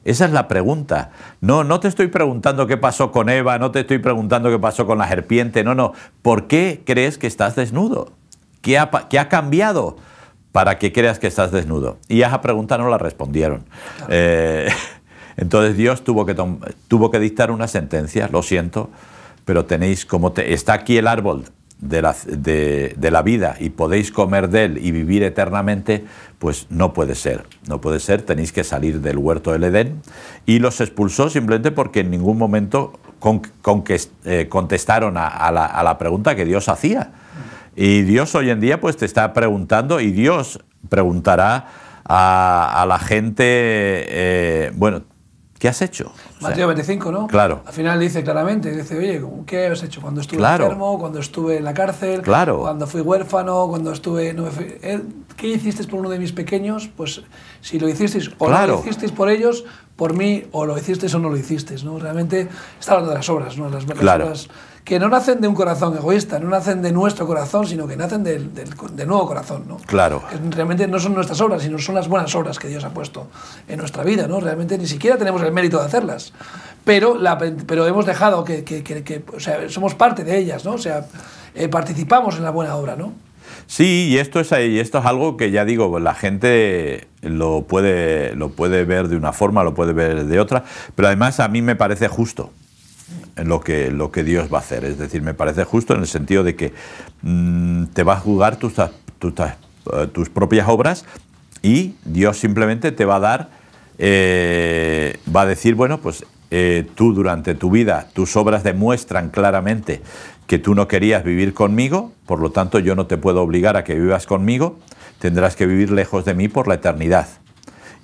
Esa es la pregunta. No, no te estoy preguntando qué pasó con Eva, no te estoy preguntando qué pasó con la serpiente, no, no. ¿Por qué crees que estás desnudo? ¿Qué ha, qué ha cambiado para que creas que estás desnudo? Y a esa pregunta no la respondieron. Eh, entonces Dios tuvo que, tuvo que dictar una sentencia, lo siento, pero tenéis como... Te, está aquí el árbol de la, de, de la vida y podéis comer de él y vivir eternamente, pues no puede ser, no puede ser, tenéis que salir del huerto del Edén. Y los expulsó simplemente porque en ningún momento con, con que, eh, contestaron a, a, la, a la pregunta que Dios hacía. Y Dios hoy en día pues te está preguntando, y Dios preguntará a, a la gente, eh, bueno, ¿qué has hecho? O sea, Mateo veinticinco, ¿no? Claro. Al final dice claramente, dice, oye, ¿qué has hecho? Cuando estuve claro. enfermo, cuando estuve en la cárcel, claro. cuando fui huérfano, cuando estuve... No me fui, ¿eh? ¿Qué hicisteis por uno de mis pequeños? Pues si lo hicisteis o claro. no lo hicisteis por ellos, por mí, o lo hicisteis o no lo hicisteis, ¿no? Realmente está hablando de las obras, ¿no? Las, las claro. obras que no nacen de un corazón egoísta, no nacen de nuestro corazón, sino que nacen del, del, del nuevo corazón, ¿no? Claro. Que realmente no son nuestras obras, sino son las buenas obras que Dios ha puesto en nuestra vida, ¿no? Realmente ni siquiera tenemos el mérito de hacerlas. Pero, la, pero hemos dejado que, que, que, que o sea, somos parte de ellas, ¿no? O sea, eh, participamos en la buena obra, ¿no? Sí, y esto es, y esto es algo que ya digo, la gente lo puede, lo puede ver de una forma, lo puede ver de otra, pero además a mí me parece justo lo que, lo que Dios va a hacer. Es decir, me parece justo en el sentido de que mmm, te va a juzgar tus, tus, tus propias obras y Dios simplemente te va a dar... Eh, va a decir, bueno, pues eh, tú durante tu vida, tus obras demuestran claramente que tú no querías vivir conmigo, por lo tanto yo no te puedo obligar a que vivas conmigo, tendrás que vivir lejos de mí por la eternidad.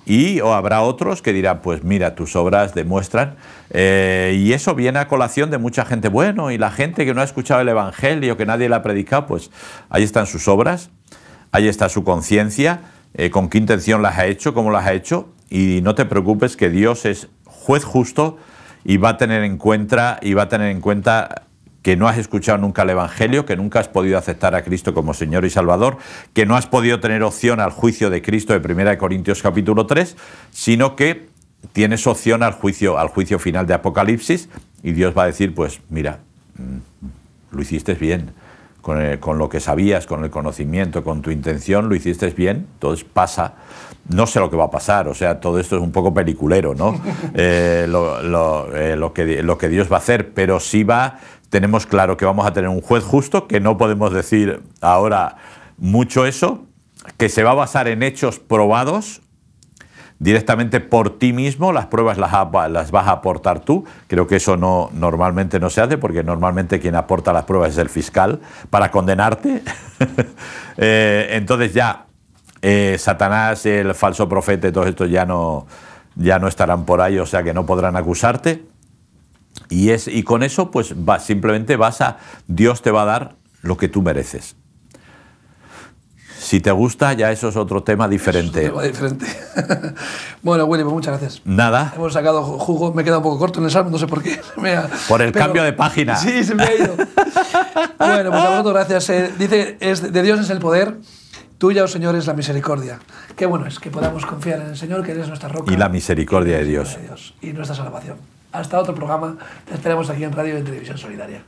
Y o habrá otros que dirán, pues mira, tus obras demuestran, eh, y eso viene a colación de mucha gente, bueno, y la gente que no ha escuchado el Evangelio, que nadie le ha predicado, pues ahí están sus obras, ahí está su conciencia, eh, con qué intención las ha hecho, cómo las ha hecho. Y no te preocupes que Dios es juez justo y va a tener en cuenta, y va a tener en cuenta que no has escuchado nunca el Evangelio, que nunca has podido aceptar a Cristo como Señor y Salvador, que no has podido tener opción al juicio de Cristo de Primera de Corintios capítulo tres, sino que tienes opción al juicio, al juicio final de Apocalipsis, y Dios va a decir, pues mira, lo hiciste bien. Con, el, con lo que sabías, con el conocimiento, con tu intención, lo hiciste bien, entonces pasa. No sé lo que va a pasar, o sea, todo esto es un poco peliculero, ¿no? Eh, lo, lo, eh, lo, que, lo que Dios va a hacer, pero sí va, tenemos claro que vamos a tener un juez justo, que no podemos decir ahora mucho eso, que se va a basar en hechos probados directamente por ti mismo, las pruebas las, las vas a aportar tú. Creo que eso no, normalmente no se hace, porque normalmente quien aporta las pruebas es el fiscal para condenarte. eh, entonces ya eh, Satanás, el falso profeta, todos estos ya no, ya no estarán por ahí, o sea que no podrán acusarte. Y, es, y con eso pues va, simplemente vas a, Dios te va a dar lo que tú mereces. Si te gusta, ya eso es otro tema diferente. Es otro tema diferente. Bueno, Willy, pues muchas gracias. Nada. Hemos sacado jugo, me he quedado un poco corto en el salmo, no sé por qué. Ha, por el pero, cambio de página. Sí, se me ha ido. Bueno, pues a vosotros gracias. Eh, dice, es, de Dios es el poder, tuya, oh Señor, es la misericordia. Qué bueno es que podamos confiar en el Señor, que eres nuestra roca. Y la misericordia, y la misericordia de, Dios. de Dios. Y nuestra salvación. Hasta otro programa. Te esperamos aquí en Radio y en Televisión Solidaria.